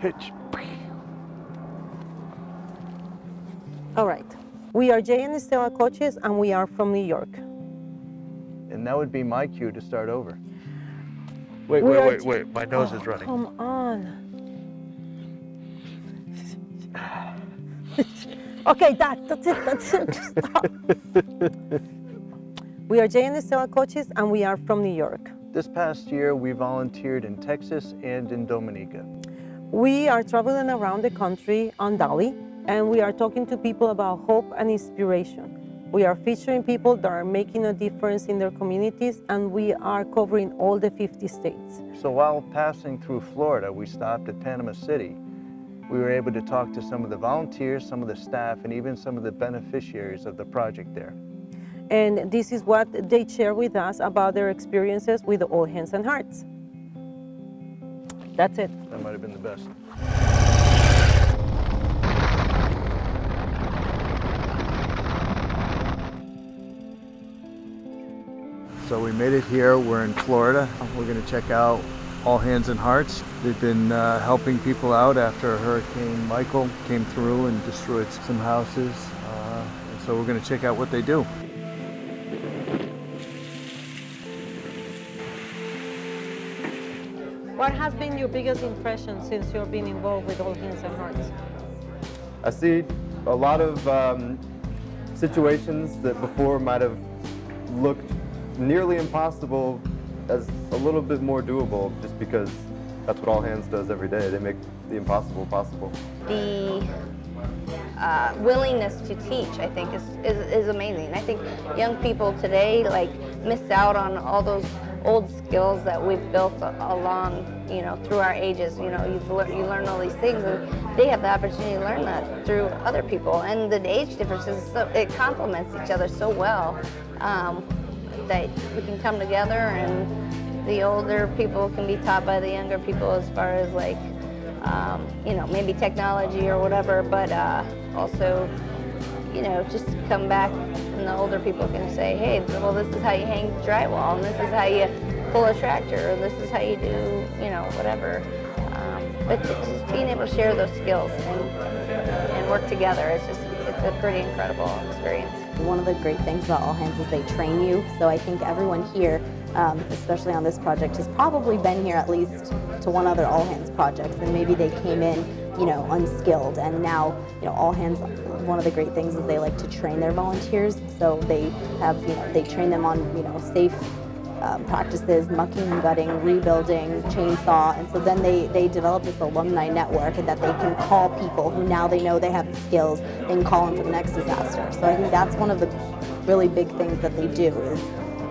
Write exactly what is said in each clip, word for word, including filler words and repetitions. hitch. All right. We are Jay and Estella Coaches, and we are from New York. And that would be my cue to start over. Wait, we wait, wait, wait. My nose oh, is running. Come on. Okay, that, that's it, that's it. Stop. We are Jay and Estella Coaches, and we are from New York. This past year, we volunteered in Texas and in Dominica. We are traveling around the country on Dali, and we are talking to people about hope and inspiration. We are featuring people that are making a difference in their communities, and we are covering all the fifty states. So while passing through Florida, we stopped at Panama City. We were able to talk to some of the volunteers, some of the staff, and even some of the beneficiaries of the project there. And this is what they share with us about their experiences with All Hands and Hearts. That's it. That might have been the best. So we made it here. We're in Florida. We're going to check out All Hands and Hearts. They've been uh, helping people out after Hurricane Michael came through and destroyed some houses. Uh, and so we're going to check out what they do. What has been your biggest impression since you've been involved with All Hands and Hearts? I see a lot of um, situations that before might have looked nearly impossible as a little bit more doable, just because that's what All Hands does every day. They make the impossible possible. The uh, willingness to teach, I think, is, is, is amazing. I think young people today like miss out on all those old skills that we've built along, you know, through our ages. You know, you've lear you learn all these things, and they have the opportunity to learn that through other people. And the age differences, so, it complements each other so well. Um, that we can come together, and the older people can be taught by the younger people as far as like, um, you know, maybe technology or whatever, but uh, also, you know, just come back and the older people can say, hey, well, this is how you hang drywall, and this is how you pull a tractor, or this is how you do, you know, whatever. Um, but just being able to share those skills and, and work together is just, it's a pretty incredible experience. One of the great things about All Hands is they train you, so I think everyone here, um, especially on this project, has probably been here at least to one other All Hands project, and maybe they came in, you know, unskilled, and now, you know, All Hands, one of the great things is they like to train their volunteers, so they have, you know, they train them on, you know, safe um, practices, mucking and gutting, rebuilding, chainsaw, and so then they, they develop this alumni network that they can call people who now they know they have the skills, they can call them for the next disaster. So I think that's one of the really big things that they do is,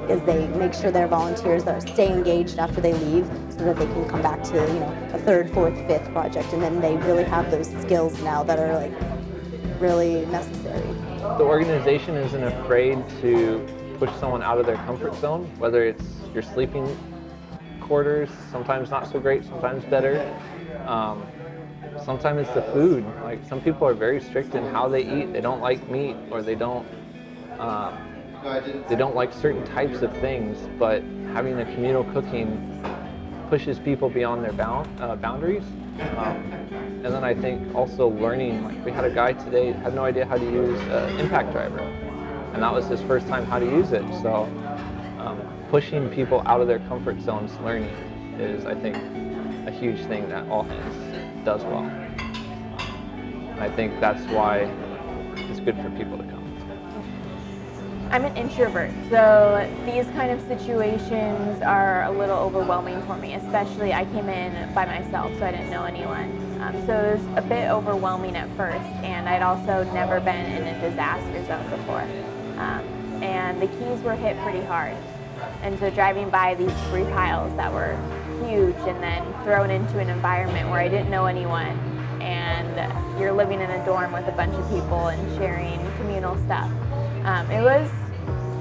is they make sure their volunteers are stay engaged after they leave so that they can come back to, you know, a third, fourth, fifth project, and then they really have those skills now that are like really necessary. The organization isn't afraid to push someone out of their comfort zone, whether it's your sleeping quarters, sometimes not so great, sometimes better. Um, sometimes it's the food. Like, some people are very strict in how they eat. They don't like meat, or they don't um, they don't like certain types of things. But having the communal cooking pushes people beyond their bound, uh, boundaries. Um, and then I think also learning. Like, we had a guy today had no idea how to use uh, impact driver. And that was his first time how to use it. So um, pushing people out of their comfort zones, learning, is, I think, a huge thing that All Hands does well. And I think that's why it's good for people to come. I'm an introvert, so these kind of situations are a little overwhelming for me, especially I came in by myself, so I didn't know anyone. Um, so it was a bit overwhelming at first, and I'd also never been in a disaster zone before. Um, and the Keys were hit pretty hard. And so driving by these debris piles that were huge and then thrown into an environment where I didn't know anyone, and you're living in a dorm with a bunch of people and sharing communal stuff. Um, it was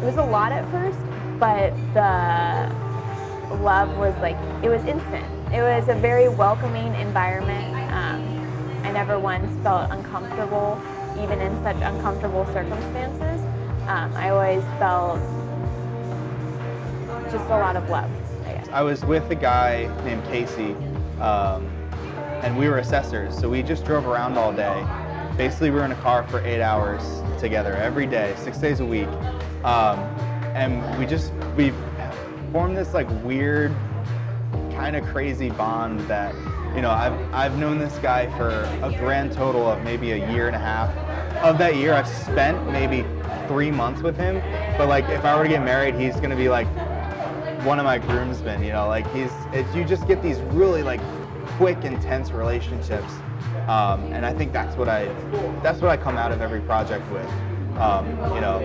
it was a lot at first, but the love was like, it was instant. It was a very welcoming environment. Um, I never once felt uncomfortable, even in such uncomfortable circumstances. Um, I always felt just a lot of love, I guess. I was with a guy named Casey, um, and we were assessors, so we just drove around all day. Basically, we were in a car for eight hours together every day, six days a week, um, and we just we formed this like weird, kind of crazy bond that, you know, I've I've known this guy for a grand total of maybe a year and a half. Of that year, I've spent maybe three months with him, but like if I were to get married, he's gonna be like one of my groomsmen, you know, like he's, it's, you just get these really like quick, intense relationships. Um, and I think that's what I, that's what I come out of every project with, um, you know,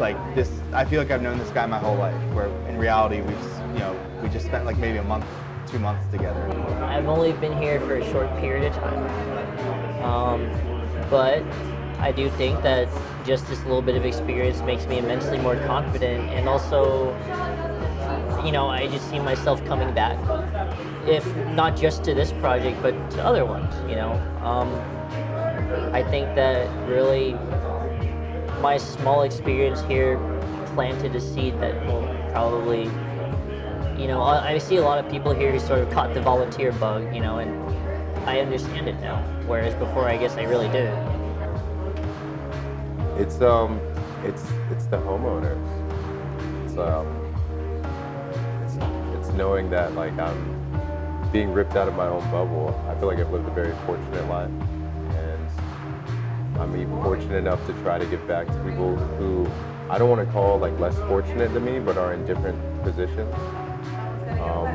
like this, I feel like I've known this guy my whole life, where in reality, we've, you know, we just spent like maybe a month, two months together. I've only been here for a short period of time, um, but I do think that just this little bit of experience makes me immensely more confident, and also, you know, I just see myself coming back, if not just to this project, but to other ones, you know. Um, I think that really my small experience here planted a seed that will probably, you know, I, I see a lot of people here who sort of caught the volunteer bug, you know, and I understand it now, whereas before I guess I really didn't. It's, um, it's, it's the homeowner. It's, um, knowing that like I'm being ripped out of my own bubble. I feel like I've lived a very fortunate life, and I'm even fortunate enough to try to give back to people who I don't want to call like less fortunate than me, but are in different positions, um,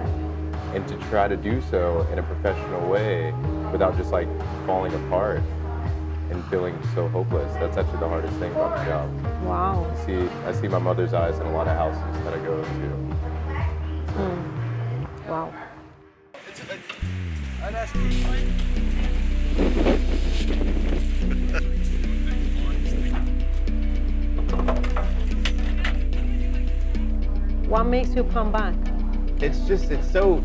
and to try to do so in a professional way without just like falling apart and feeling so hopeless. That's actually the hardest thing about the job. Wow. I see, I see my mother's eyes in a lot of houses that I go to. Mm. Wow. What makes you come back? It's just, it's so,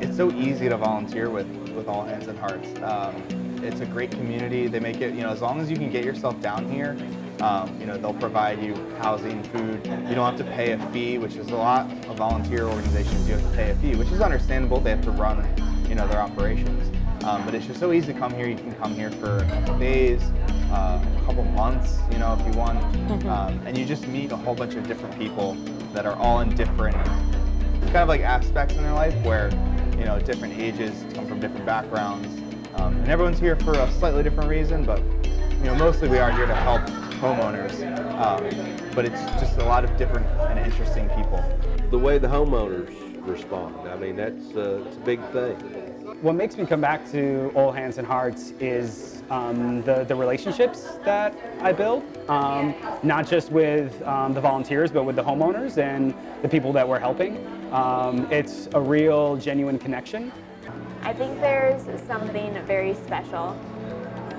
it's so easy to volunteer with, with All Hands and Hearts. Um, it's a great community. They make it, you know, as long as you can get yourself down here, Um, you know, they'll provide you housing, food. You don't have to pay a fee, which is a lot of volunteer organizations. You have to pay a fee, which is understandable. They have to run, you know, their operations. Um, but it's just so easy to come here. You can come here for a couple days, uh, a couple months, you know, if you want. Um, and you just meet a whole bunch of different people that are all in different kind of like aspects in their life, where, you know, different ages, come from different backgrounds. Um, and everyone's here for a slightly different reason, but, you know, mostly we are here to help homeowners, um, but it's just a lot of different and interesting people. The way the homeowners respond, I mean, that's uh, it's a big thing. What makes me come back to All Hands and Hearts is um, the, the relationships that I build, um, not just with um, the volunteers, but with the homeowners and the people that we're helping. Um, it's a real, genuine connection. I think there's something very special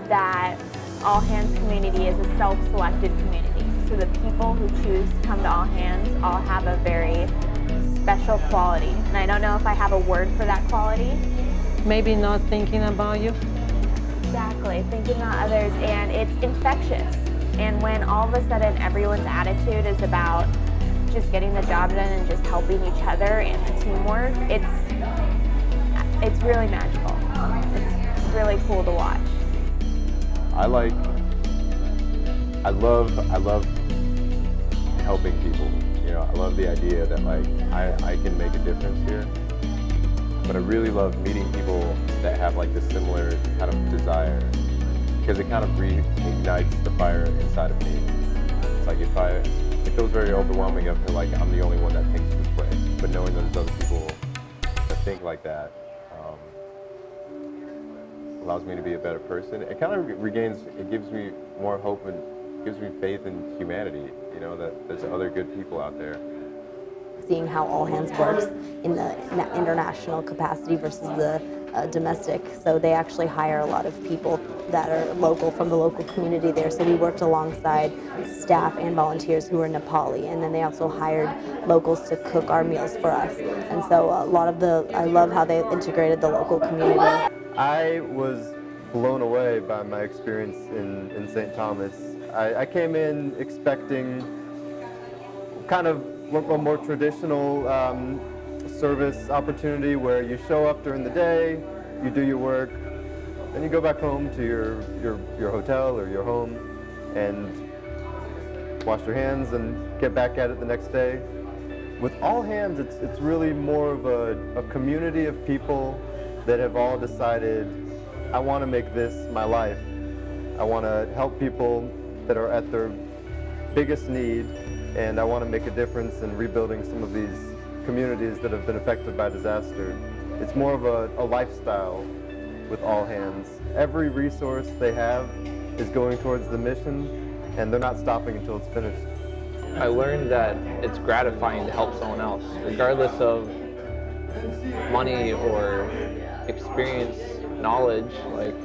that All Hands community is a self-selected community. So the people who choose to come to All Hands all have a very special quality. And I don't know if I have a word for that quality. Maybe not thinking about you. Exactly, thinking about others, and it's infectious. And when all of a sudden everyone's attitude is about just getting the job done and just helping each other and the teamwork, it's, it's really magical. It's really cool to watch. I like, I love, I love helping people, you know, I love the idea that like, I, I can make a difference here, but I really love meeting people that have like this similar kind of desire, because it kind of reignites the fire inside of me. It's like if I, it feels very overwhelming, I feel like I'm the only one that thinks this way, but knowing there's other people that think like that, allows me to be a better person. It kind of regains, it gives me more hope and gives me faith in humanity, you know, that there's other good people out there. Seeing how All Hands works in the international capacity versus the uh, domestic, so they actually hire a lot of people that are local, from the local community there, so we worked alongside staff and volunteers who are Nepali, and then they also hired locals to cook our meals for us, and so a lot of the, I love how they integrated the local community. I was blown away by my experience in, in Saint Thomas. I, I came in expecting kind of a more traditional um, service opportunity where you show up during the day, you do your work, then you go back home to your, your, your hotel or your home and wash your hands and get back at it the next day. With All Hands, it's, it's really more of a, a community of people that have all decided, I want to make this my life. I want to help people that are at their biggest need, and I want to make a difference in rebuilding some of these communities that have been affected by disaster. It's more of a, a lifestyle with All Hands. Every resource they have is going towards the mission, and they're not stopping until it's finished. I learned that it's gratifying to help someone else, regardless of money or experience, knowledge. Like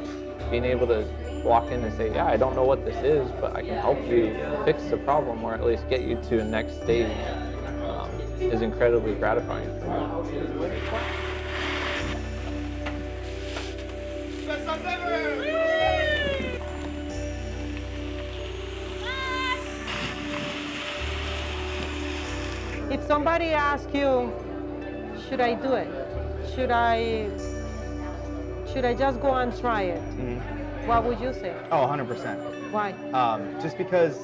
being able to walk in and say, yeah, I don't know what this is, but I can help you fix the problem or at least get you to the next stage um, is incredibly gratifying. If somebody asks you, should I do it? Should I, should I just go and try it? Mm-hmm. What would you say? Oh, one hundred percent. Why? Um, just because,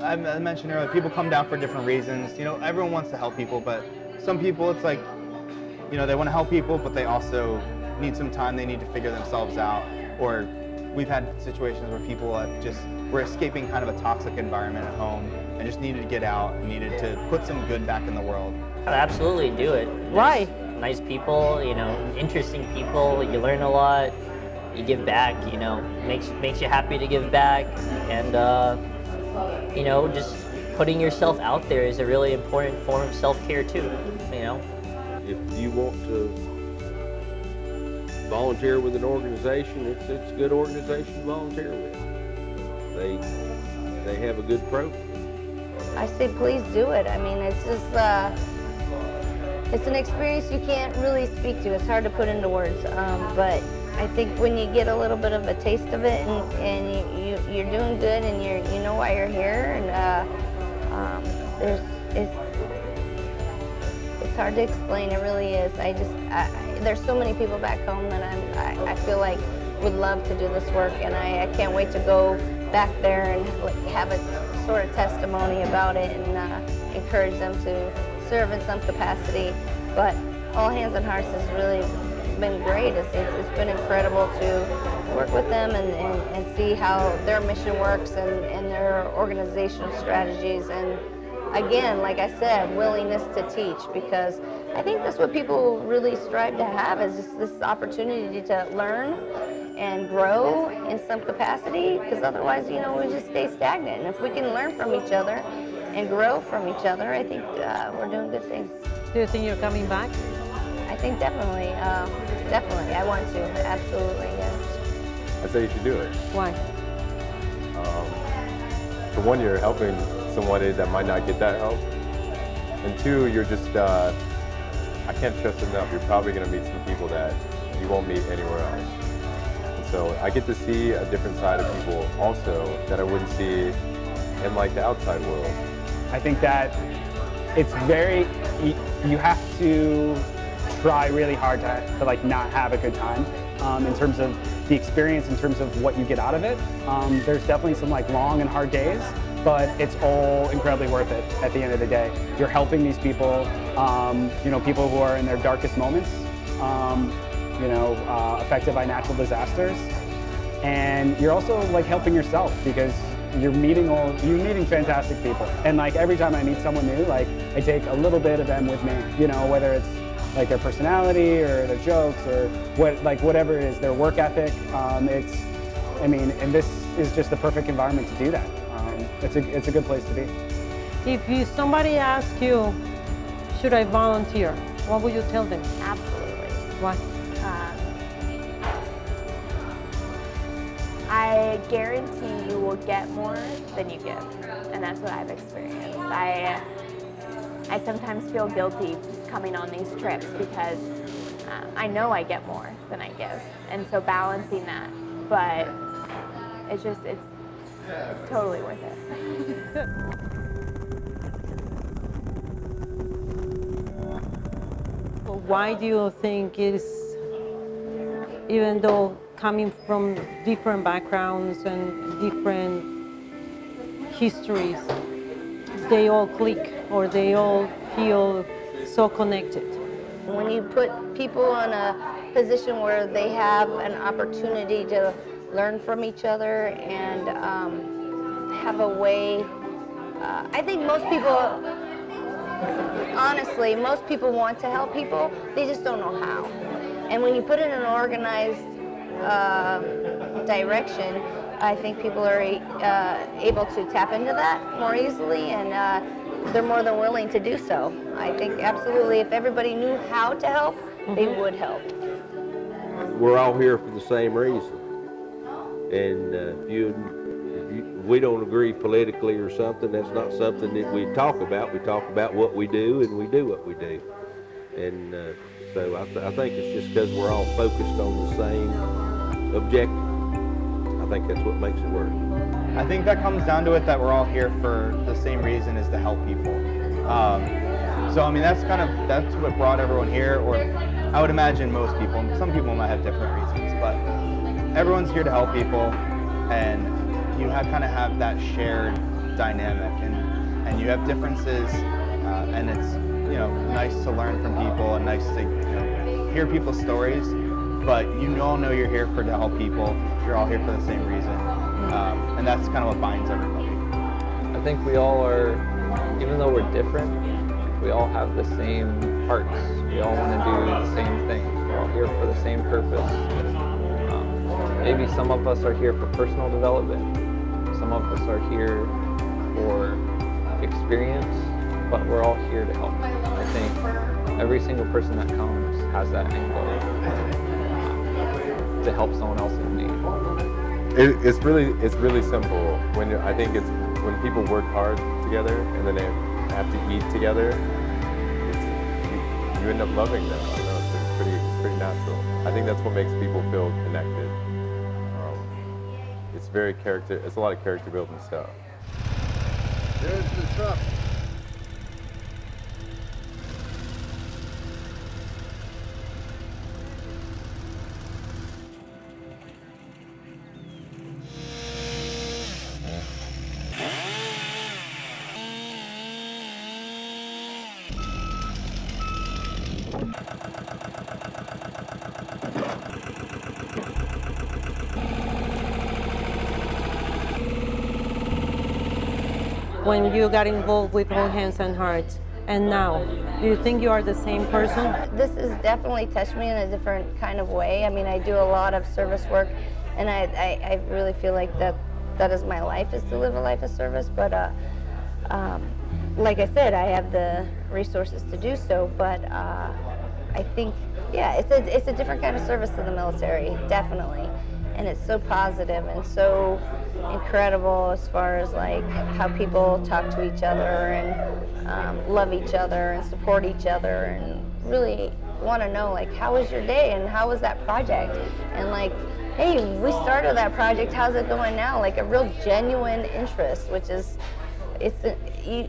I mentioned earlier, people come down for different reasons. You know, everyone wants to help people, but some people, it's like, you know, they want to help people, but they also need some time. They need to figure themselves out. Or we've had situations where people have just were escaping kind of a toxic environment at home and just needed to get out and needed to put some good back in the world. I'd absolutely do it. Why? Nice people, you know, interesting people. You learn a lot. You give back, you know, makes makes you happy to give back, and uh, you know, just putting yourself out there is a really important form of self-care too. You know, if you want to volunteer with an organization, it's it's a good organization to volunteer with. They they have a good program. I say, please do it. I mean, it's just uh, it's an experience you can't really speak to. It's hard to put into words, um, but. I think when you get a little bit of a taste of it, and, and you, you, you're doing good, and you're, you know why you're here, and uh, um, there's, it's, it's hard to explain. It really is. I just I, there's so many people back home that I'm I, I feel like would love to do this work, and I, I can't wait to go back there and have a sort of testimony about it, and uh, encourage them to serve in some capacity. But All Hands and Hearts is really. Been great. It's, it's, it's been incredible to work with them and, and, and see how their mission works and, and their organizational strategies. And again, like I said, willingness to teach, because I think that's what people really strive to have, is just this opportunity to learn and grow in some capacity, because otherwise, you know, we just stay stagnant. And if we can learn from each other and grow from each other, I think uh, we're doing good things. Do you think you're coming back? I think definitely, uh, definitely. I want to, absolutely, yes. I'd say you should do it. Why? Um, for one, you're helping somebody that might not get that help. And two, you're just, uh, I can't stress enough, you're probably going to meet some people that you won't meet anywhere else. And so I get to see a different side of people also that I wouldn't see in like the outside world. I think that it's very, you have to try really hard to, to like not have a good time um, in terms of the experience, in terms of what you get out of it. Um, there's definitely some like long and hard days, but it's all incredibly worth it at the end of the day. You're helping these people, um, you know, people who are in their darkest moments, um, you know, uh, affected by natural disasters, and you're also like helping yourself, because you're meeting all, you're meeting fantastic people. And like every time I meet someone new, like I take a little bit of them with me, you know, whether it's like their personality or their jokes or what, like whatever it is, their work ethic. Um, it's, I mean, and this is just the perfect environment to do that. Um, it's a, it's a good place to be. If you, somebody asks you, should I volunteer? What would you tell them? Absolutely. What? Um, I guarantee you will get more than you give, and that's what I've experienced. I. I sometimes feel guilty coming on these trips, because um, I know I get more than I give, and so balancing that, but it's just, it's, it's totally worth it. Why do you think it is even though coming from different backgrounds and different histories, they all click or they all feel so connected. When you put people in a position where they have an opportunity to learn from each other and um, have a way, uh, I think most people, honestly, most people want to help people, they just don't know how. And when you put it in an organized uh, direction, I think people are uh, able to tap into that more easily, and uh, they're more than willing to do so. I think absolutely if everybody knew how to help, mm-hmm. they would help. We're all here for the same reason. And uh, if you we don't agree politically or something, that's not something that we talk about. We talk about what we do, and we do what we do. And uh, so I, th I think it's just because we're all focused on the same objective. I think that's what makes it work. I think that comes down to it that we're all here for the same reason, is to help people. Um, so I mean, that's kind of, that's what brought everyone here, or I would imagine most people. Some people might have different reasons, but everyone's here to help people, and you have, kind of have that shared dynamic, and, and you have differences, uh, and it's, you know, nice to learn from people and nice to, you know, hear people's stories, but you all know you're here for to help people, you're all here for the same reason, um, and that's kind of what binds everybody. I think we all are, even though we're different, we all have the same hearts, we all want to do the same thing, we're all here for the same purpose. Um, maybe some of us are here for personal development, some of us are here for experience, but we're all here to help. I think every single person that comes has that angle to help someone else in need. It, it's really, it's really simple. When I think it's when people work hard together and then they have to eat together, it's, you, you end up loving them. I know it's, it's pretty, pretty natural. I think that's what makes people feel connected. It's very character, it's a lot of character building stuff. There's the truck. When you got involved with All Hands and Hearts, and now, do you think you are the same person? This has definitely touched me in a different kind of way. I mean, I do a lot of service work, and I, I, I really feel like that, that is my life, is to live a life of service. But uh, um, like I said, I have the resources to do so, but uh, I think, yeah, it's a, it's a different kind of service to the military, definitely. And it's so positive and so incredible as far as like how people talk to each other and um, love each other and support each other and really want to know, like, how was your day and how was that project, and like, hey, we started that project, how's it going now? Like a real genuine interest, which is, it's a, you,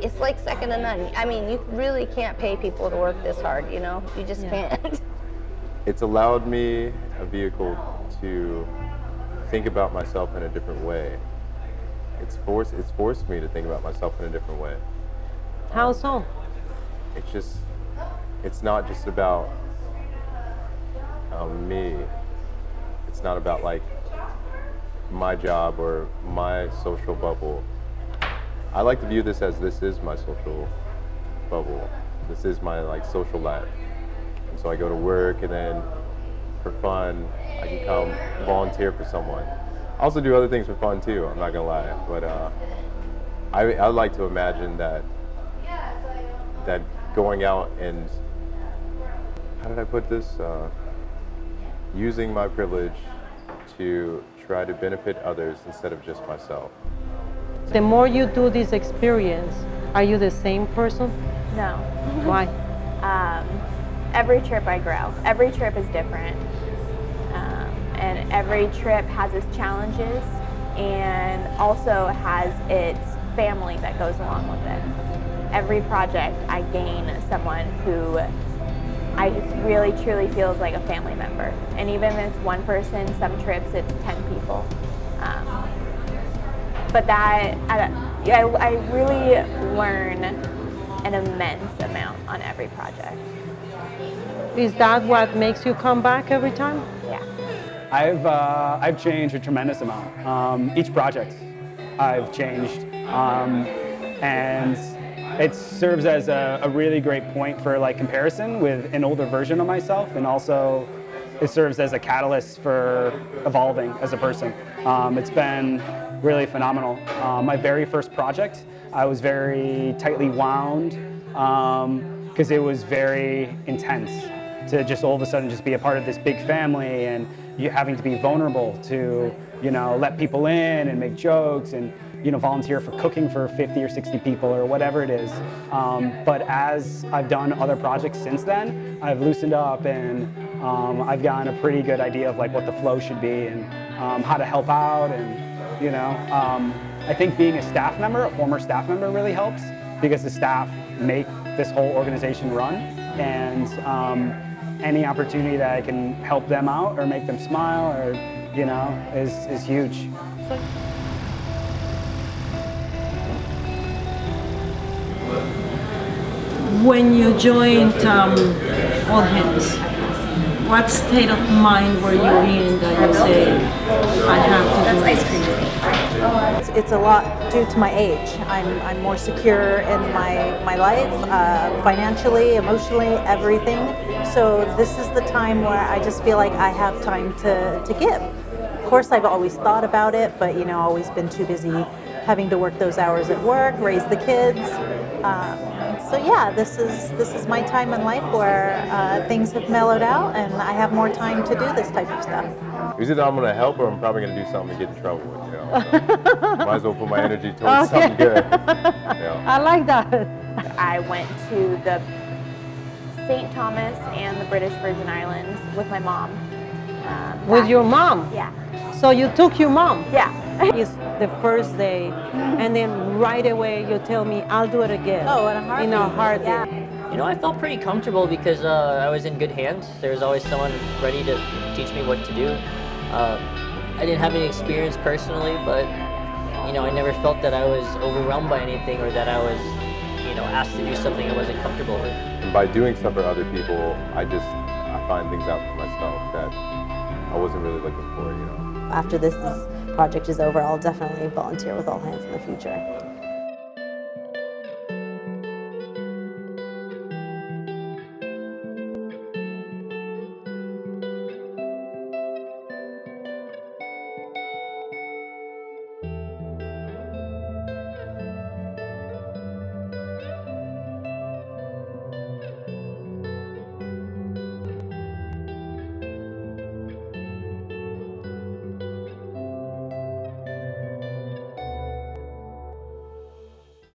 it's like second to none. I mean, you really can't pay people to work this hard, you know, you just yeah. can't. It's allowed me a vehicle to think about myself in a different way. It's forced, it's forced me to think about myself in a different way. How so? It's just, it's not just about um, me. It's not about like my job or my social bubble. I like to view this as, this is my social bubble. This is my like social life. And so I go to work, and then for fun, I can come volunteer for someone. I also do other things for fun too, I'm not gonna lie, but uh, I, I like to imagine that that going out and, how did I put this? Uh, using my privilege to try to benefit others instead of just myself. The more you do this experience, are you the same person? No. Why? um, every trip I grow, every trip is different. And every trip has its challenges and also has its family that goes along with it. Every project I gain someone who I just really truly feels like a family member. And even if it's one person, some trips it's ten people. Um, but that, I, I, I really learn an immense amount on every project. Is that what makes you come back every time? Yeah. I've, uh, I've changed a tremendous amount. Um, each project I've changed. Um, and it serves as a, a really great point for like comparison with an older version of myself, and also it serves as a catalyst for evolving as a person. Um, it's been really phenomenal. Um, my very first project, I was very tightly wound because um, it was very intense to just all of a sudden just be a part of this big family, and you having to be vulnerable to, you know, let people in and make jokes and, you know, volunteer for cooking for fifty or sixty people or whatever it is. Um, but as I've done other projects since then, I've loosened up and um, I've gotten a pretty good idea of like what the flow should be and um, how to help out. And, you know, um, I think being a staff member, a former staff member, really helps, because the staff make this whole organization run, and um, any opportunity that I can help them out or make them smile or, you know, is, is huge. When you joined um, All Hands, what state of mind were you in that you say, I have to do this? That's ice cream. It's a lot due to my age. I'm, I'm more secure in my, my life, uh, financially, emotionally, everything. So this is the time where I just feel like I have time to, to give. Of course, I've always thought about it, but, you know, always been too busy having to work those hours at work, raise the kids. Um, So yeah, this is this is my time in life where uh, things have mellowed out, and I have more time to do this type of stuff. Is it I'm going to help, or I'm probably going to do something to get in trouble with, you know? So might as well put my energy towards okay. something good. You know? I like that. I went to the Saint Thomas and the British Virgin Islands with my mom. Um, with your mom? Yeah. So you took your mom? Yeah. It's the first day, and then right away you tell me, I'll do it again. Oh, in a heartbeat. In a heartbeat. Yeah. You know, I felt pretty comfortable because uh, I was in good hands. There was always someone ready to teach me what to do. Uh, I didn't have any experience personally, but, you know, I never felt that I was overwhelmed by anything or that I was, you know, asked to do something I wasn't comfortable with. And by doing stuff for other people, I just, I find things out for myself that I wasn't really looking for, you know. After this, this project is over, I'll definitely volunteer with All Hands in the future.